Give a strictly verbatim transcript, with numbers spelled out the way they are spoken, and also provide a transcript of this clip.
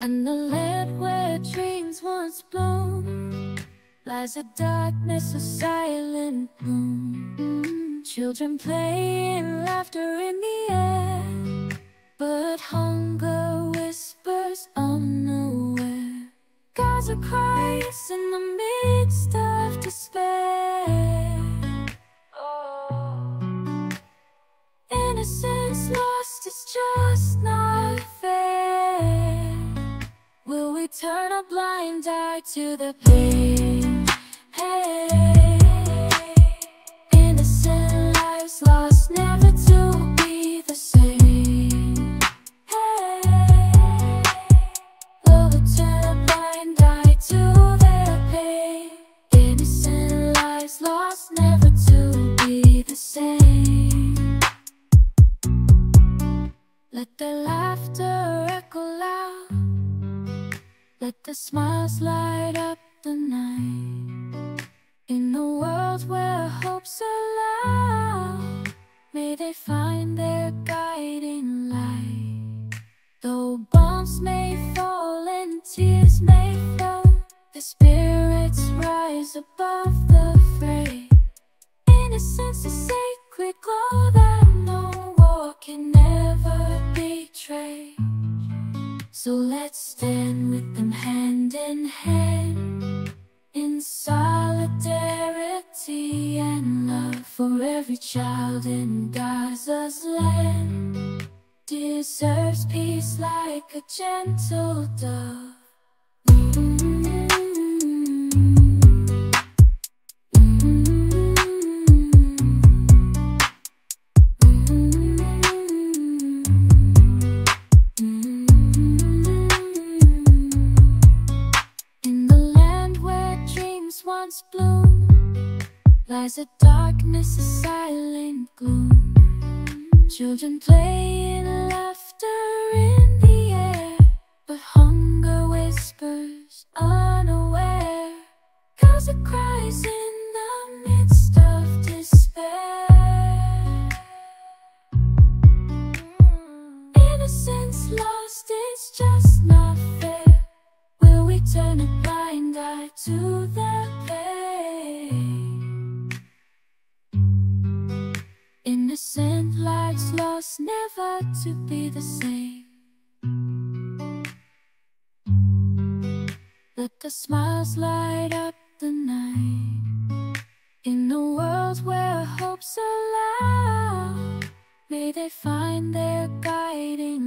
And the land where dreams once bloom lies a darkness, a silent gloom. Children play in laughter in the air, but hunger whispers on nowhere. Gaza cries in the midst of despair. Oh. Innocence lost is just not fair. Will we turn a blind eye to the pain? Hey, innocent lives lost, never to be the same. Hey, will we turn a blind eye to their pain? Innocent lives lost, never to be the same. Let their laughter echo loud, let the smiles light up the night. In a world where hopes are loud, may they find their guiding light. Though bombs may fall and tears may flow, the spirits rise above the fray. Innocence is sacred glow that no war can ever betray. So let's stand with them hand in hand, in solidarity and love, for every child in Gaza's land deserves peace like a gentle dove. Bloom lies a darkness, a silent gloom. Children play in laughter in the air, but hunger whispers unaware. Gaza cries in the midst of despair. Innocence lost is just not fair. Will we turn a blind eye to their pain? Innocent lives lost, never to be the same. Let the smiles light up the night. In a world where hopes are loud, may they find their guiding